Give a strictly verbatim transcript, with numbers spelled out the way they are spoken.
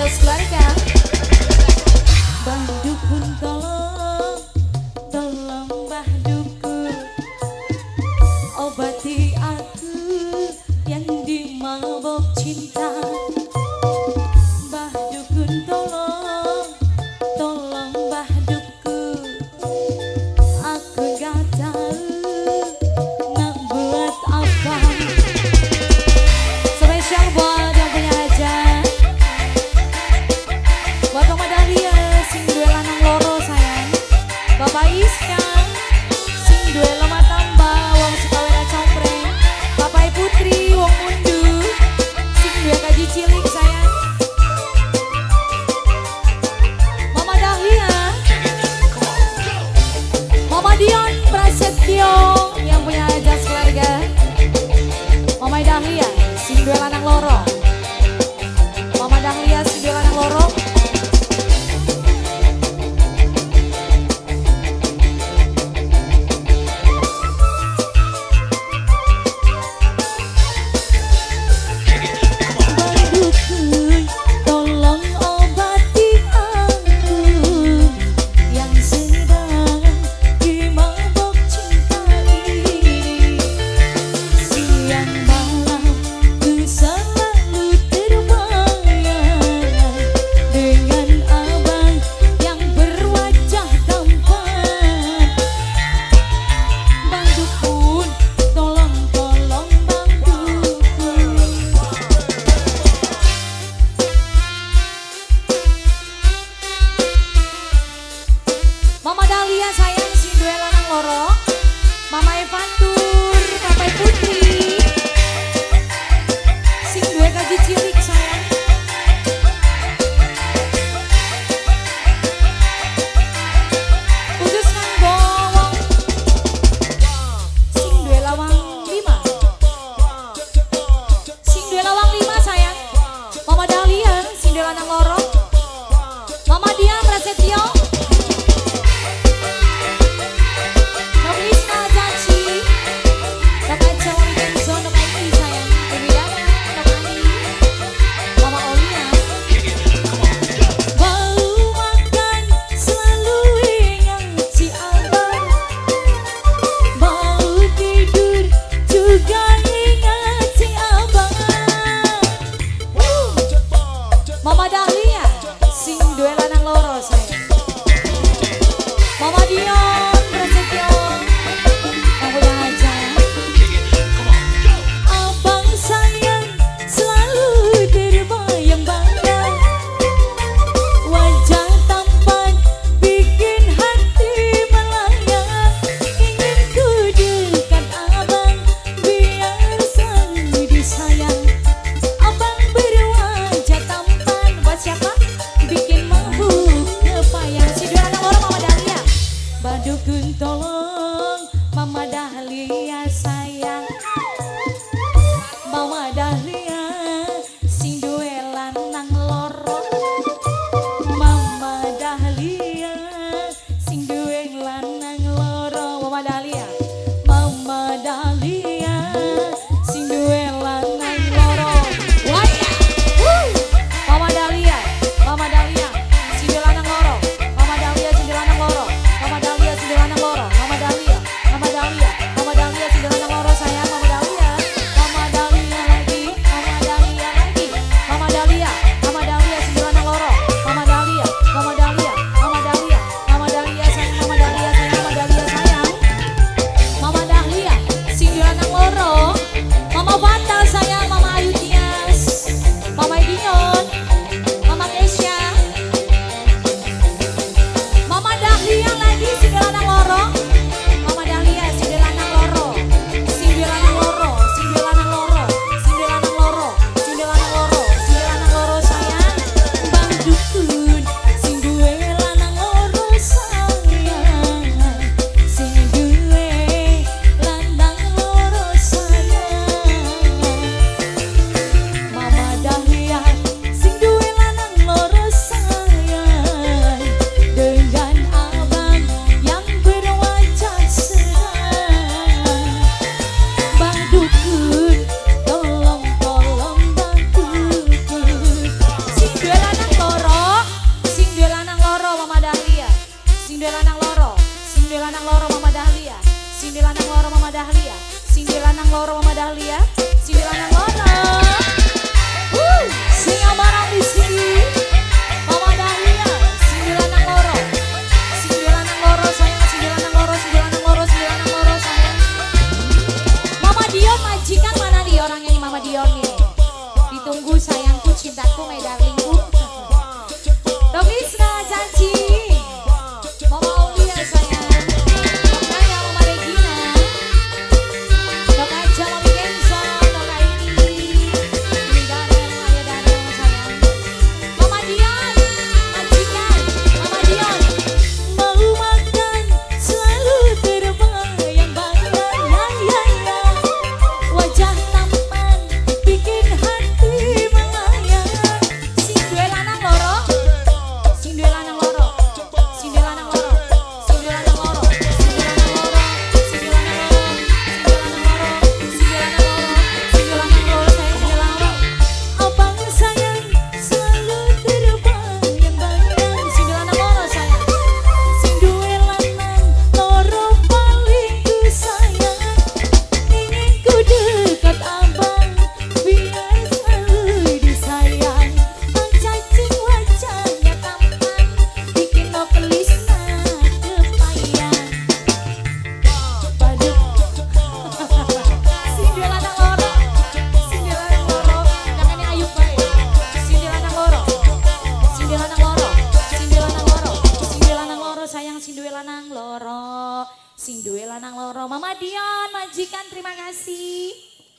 Idol Keluarga. Bang Dukun tolong, tolong Bang Dukun, obati aku yang dimabok cinta. Bang Dukun tolong, tolong Bang Dukun, aku gak tahu nak buat apa. Spesial buat yang punya aja. Bapak Iskang, sing duel lama tambah, wong Sukawera Compreng, Bapak Putri, wong Mundu, sing duel kaji cilik sayang. Mama Dahlia, Mama Dion Prasetyo yang punya ajas keluarga, Mama Dahlia, sing duel anak loro, Mama Dahlia, sing duel anak loro. Sayang si duel lanang loro, Mama Evantur, Papa Putri, si duel kaji cilik sayang. Khusus kan bawang, si duel lawang lima, si duel lawang lima sayang. Mama Dahlia, si duel lanang loro, Mama Dian Prasetyo. Dukun tolong Mama Dahlia sayang, Mama Dahlia sing duelan nang loro, Mama Dahlia sing duelan nang loro, Mama Dahlia, Mama Dahlia sing duelan nang loro. Waya, woo, Mama Dahlia, Mama Dahlia sing duelan nang loro, Mama Dahlia sing duelan nang loro. Mama Sindel lanang loro Mama Dahlia, sindel lanang loro Mama Dahlia, sindel lanang loro Mama Dahlia, sindel lanang loro. Woo, sing amarang di sini. Mama Dahlia, sindel lanang loro. Sindel lanang loro sayang, sindel lanang loro, sindel lanang loro, sindel lanang loro sayang. Mama Dion majikan mana nih orangnya nih Mama Dion nih. Ditunggu sayangku, cintaku, my darlingku. Dogisna janji. Sing duwe lanang loro Mama Dion majikan, terima kasih.